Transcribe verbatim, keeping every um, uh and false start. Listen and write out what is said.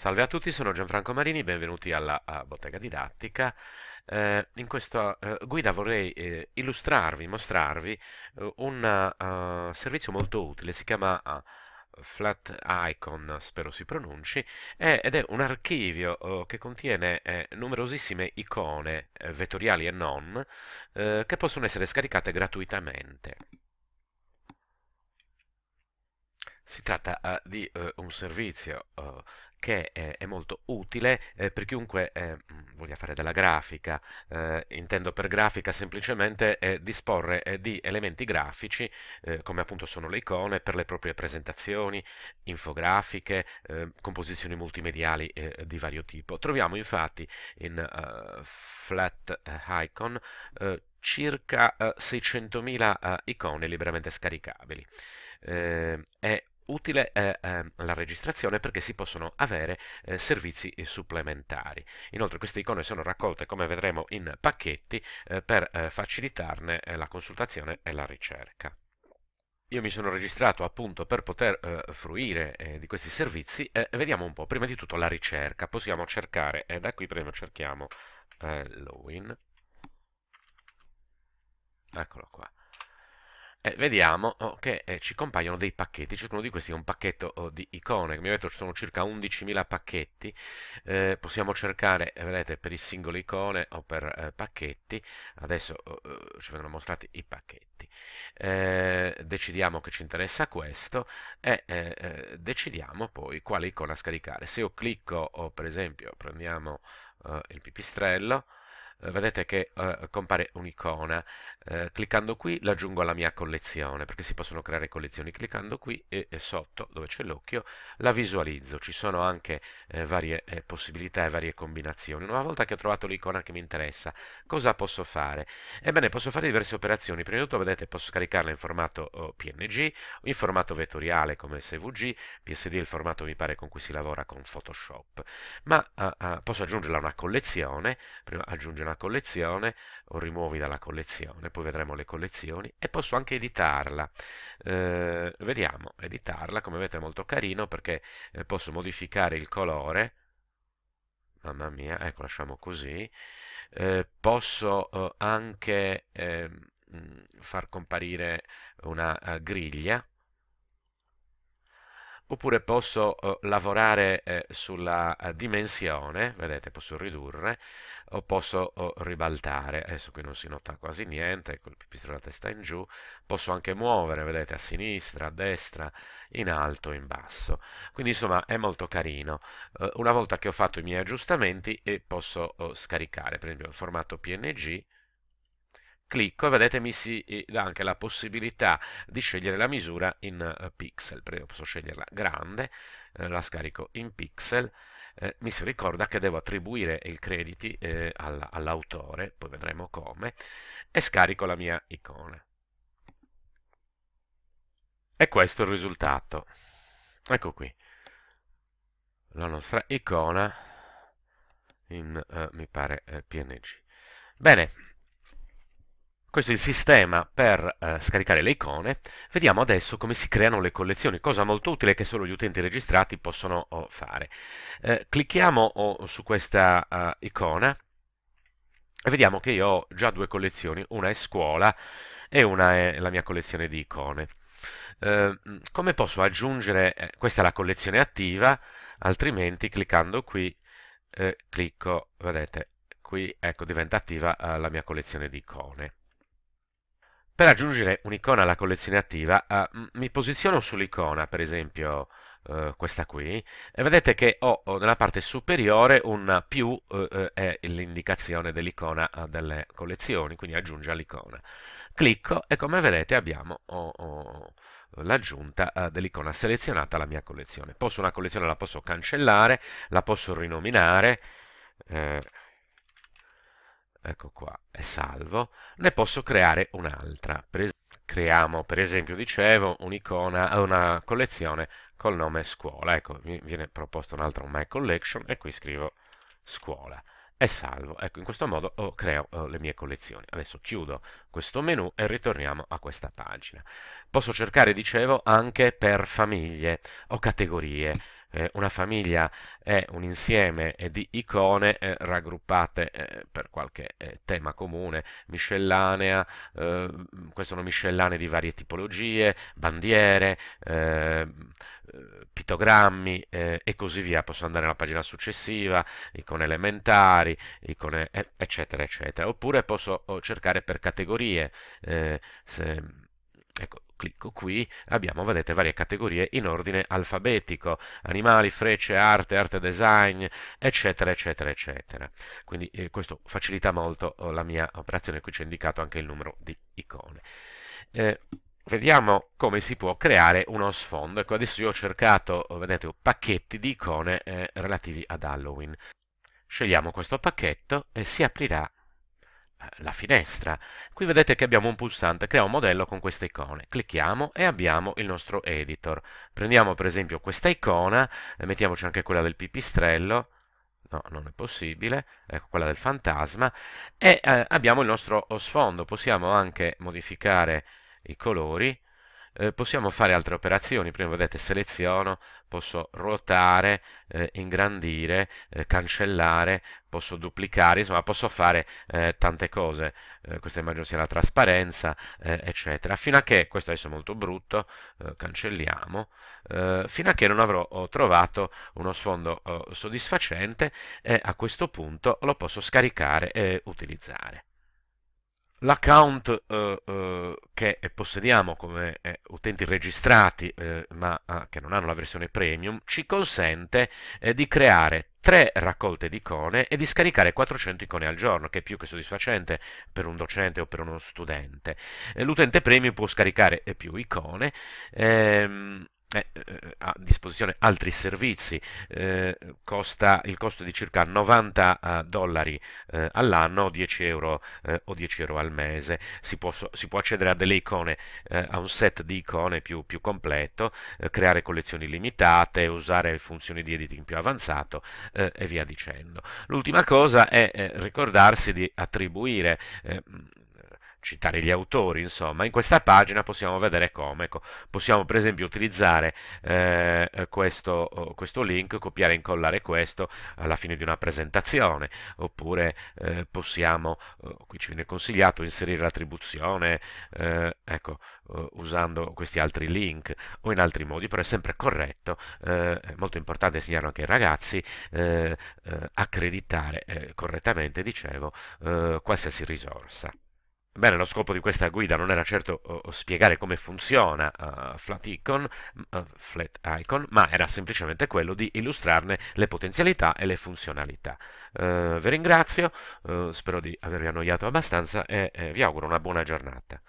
Salve a tutti, sono Gianfranco Marini, benvenuti alla Bottega Didattica. Eh, in questa eh, guida vorrei eh, illustrarvi, mostrarvi eh, un uh, servizio molto utile, si chiama uh, Flaticon, spero si pronunci, eh, ed è un archivio eh, che contiene eh, numerosissime icone eh, vettoriali e non eh, che possono essere scaricate gratuitamente. Si tratta uh, di uh, un servizio uh, che è, è molto utile eh, per chiunque eh, voglia fare della grafica. Eh, intendo per grafica semplicemente eh, disporre eh, di elementi grafici, eh, come appunto sono le icone, per le proprie presentazioni, infografiche, eh, composizioni multimediali eh, di vario tipo. Troviamo infatti in uh, Flaticon eh, circa uh, seicentomila uh, icone liberamente scaricabili. Eh, è utile eh, eh, la registrazione perché si possono avere eh, servizi supplementari. Inoltre queste icone sono raccolte, come vedremo, in pacchetti eh, per eh, facilitarne eh, la consultazione e la ricerca. Io mi sono registrato appunto per poter eh, fruire eh, di questi servizi. Eh, vediamo un po', prima di tutto la ricerca. Possiamo cercare, eh, da qui prima cerchiamo eh, Lowin. Eccolo qua. Eh, vediamo oh, che eh, ci compaiono dei pacchetti. Ciascuno di questi è un pacchetto oh, di icone. Come ho detto, ci sono circa undicimila pacchetti. Eh, possiamo cercare, eh, vedete, per i singoli icone o per eh, pacchetti. Adesso oh, oh, ci vengono mostrati i pacchetti. Eh, decidiamo che ci interessa questo e eh, eh, decidiamo poi quale icona scaricare. Se io clicco, oh, per esempio, prendiamo eh, il pipistrello, vedete che eh, compare un'icona. Eh, cliccando qui l'aggiungo alla mia collezione, perché si possono creare collezioni cliccando qui e, e sotto dove c'è l'occhio la visualizzo. Ci sono anche eh, varie eh, possibilità e varie combinazioni. Una volta che ho trovato l'icona che mi interessa, cosa posso fare? Ebbene, posso fare diverse operazioni. Prima di tutto, vedete, posso scaricarla in formato oh, P N G, in formato vettoriale come S V G, P S D è il formato mi pare con cui si lavora con Photoshop, ma ah, ah, posso aggiungerla a una collezione. Prima aggiungo una collezione o rimuovi dalla collezione, poi vedremo le collezioni, e posso anche editarla. Eh, vediamo, editarla, come vedete è molto carino perché eh, posso modificare il colore, mamma mia, ecco, lasciamo così. Eh, posso eh, anche eh, far comparire una eh, griglia, oppure posso eh, lavorare eh, sulla eh, dimensione, vedete, posso ridurre o posso oh, ribaltare. Adesso qui non si nota quasi niente, ecco il pipistrello della testa in giù. Posso anche muovere, vedete, a sinistra, a destra, in alto, in basso. Quindi insomma è molto carino. Eh, una volta che ho fatto i miei aggiustamenti e posso oh, scaricare, per esempio il formato P N G, clicco e vedete mi si dà anche la possibilità di scegliere la misura in uh, pixel. Prima posso sceglierla grande, eh, la scarico in pixel, eh, mi si ricorda che devo attribuire i crediti eh, all'autore, poi vedremo come, e scarico la mia icona. E questo è il risultato. Ecco qui, la nostra icona in, eh, mi pare, eh, P N G. Bene. Questo è il sistema per eh, scaricare le icone. Vediamo adesso come si creano le collezioni, cosa molto utile che solo gli utenti registrati possono oh, fare. Eh, clicchiamo oh, su questa uh, icona e vediamo che io ho già due collezioni, una è scuola e una è la mia collezione di icone. Eh, come posso aggiungere, eh, questa è la collezione attiva, altrimenti cliccando qui eh, clicco, vedete, qui ecco diventa attiva eh, la mia collezione di icone. Per aggiungere un'icona alla collezione attiva eh, mi posiziono sull'icona, per esempio eh, questa qui, e vedete che ho, ho nella parte superiore un più, eh, è l'indicazione dell'icona eh, delle collezioni, quindi aggiungi all'icona. Clicco e come vedete abbiamo oh, oh, l'aggiunta eh, dell'icona selezionata alla mia collezione. Posso una collezione la posso cancellare, la posso rinominare, eh, ecco qua, è salvo, ne posso creare un'altra. Creiamo, per esempio, dicevo, un'icona, una collezione col nome scuola. Ecco, mi viene proposto un'altra, un My Collection, e qui scrivo scuola. È salvo. Ecco, in questo modo oh, creo oh, le mie collezioni. Adesso chiudo questo menu e ritorniamo a questa pagina. Posso cercare, dicevo, anche per famiglie o categorie. eh, una famiglia è un insieme eh, di icone eh, raggruppate eh, per qualche eh, tema comune, miscellanea, eh, queste sono miscellanee di varie tipologie, bandiere, eh, pittogrammi eh, e così via. Posso andare alla pagina successiva, icone elementari, icone eh, eccetera eccetera, oppure posso cercare per categorie. eh, se, ecco, clicco qui, abbiamo, vedete, varie categorie in ordine alfabetico: animali, frecce, arte, arte design, eccetera eccetera eccetera. Quindi eh, questo facilita molto oh, la mia operazione. Qui c'è indicato anche il numero di icone. eh, Vediamo come si può creare uno sfondo. Ecco, adesso io ho cercato, vedete, pacchetti di icone eh, relativi ad Halloween. Scegliamo questo pacchetto e si aprirà eh, la finestra. Qui vedete che abbiamo un pulsante, crea un modello con queste icone. Clicchiamo e abbiamo il nostro editor. Prendiamo per esempio questa icona, eh, mettiamoci anche quella del pipistrello. No, non è possibile, ecco quella del fantasma. E eh, abbiamo il nostro sfondo. Possiamo anche modificare i colori, eh, possiamo fare altre operazioni. Prima vedete seleziono, posso ruotare, eh, ingrandire, eh, cancellare, posso duplicare, insomma posso fare eh, tante cose. Eh, questa immagine sia la trasparenza, eh, eccetera, fino a che, questo adesso è molto brutto, eh, cancelliamo, eh, fino a che non avrò ho trovato uno sfondo eh, soddisfacente, e eh, a questo punto lo posso scaricare e utilizzare. L'account eh, eh, che possediamo come eh, utenti registrati eh, ma ah, che non hanno la versione premium ci consente eh, di creare tre raccolte di icone e di scaricare quattrocento icone al giorno, che è più che soddisfacente per un docente o per uno studente. L'utente premium può scaricare più icone, ehm, Eh, eh, a disposizione altri servizi, eh, costa il costo di circa novanta eh, dollari eh, all'anno, o dieci euro eh, o dieci euro al mese. Si può, si può accedere a delle icone, eh, a un set di icone più, più completo, eh, creare collezioni limitate, usare funzioni di editing più avanzato eh, e via dicendo. L'ultima cosa è eh, ricordarsi di attribuire, eh, citare gli autori, insomma. In questa pagina possiamo vedere come, ecco, possiamo per esempio utilizzare eh, questo, questo link, copiare e incollare questo alla fine di una presentazione, oppure eh, possiamo, eh, qui ci viene consigliato, inserire l'attribuzione, eh, ecco, eh, usando questi altri link o in altri modi, però è sempre corretto. Eh, è molto importante, segnalo anche ai ragazzi, eh, eh, accreditare eh, correttamente, dicevo, eh, qualsiasi risorsa. Bene, lo scopo di questa guida non era certo uh, spiegare come funziona uh, Flaticon, uh, Flaticon, ma era semplicemente quello di illustrarne le potenzialità e le funzionalità. Uh, vi ringrazio, uh, spero di avervi annoiato abbastanza e eh, vi auguro una buona giornata.